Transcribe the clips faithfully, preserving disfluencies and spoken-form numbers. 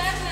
Let's go.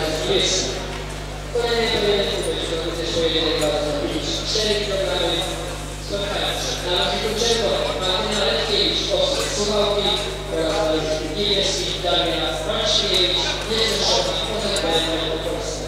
zbliżenia. Kolejne elementy to jest dotyczące jeden dwa trzy cztery programy. Spotkajcie na razie Kuczego, Martyna Letkiewicz, Osek Suwałki oraz Mariusz Gilewski, Damian Franczkiewicz, Niezrzeszona, Pozagrania po Polsce.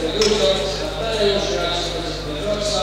Gracias.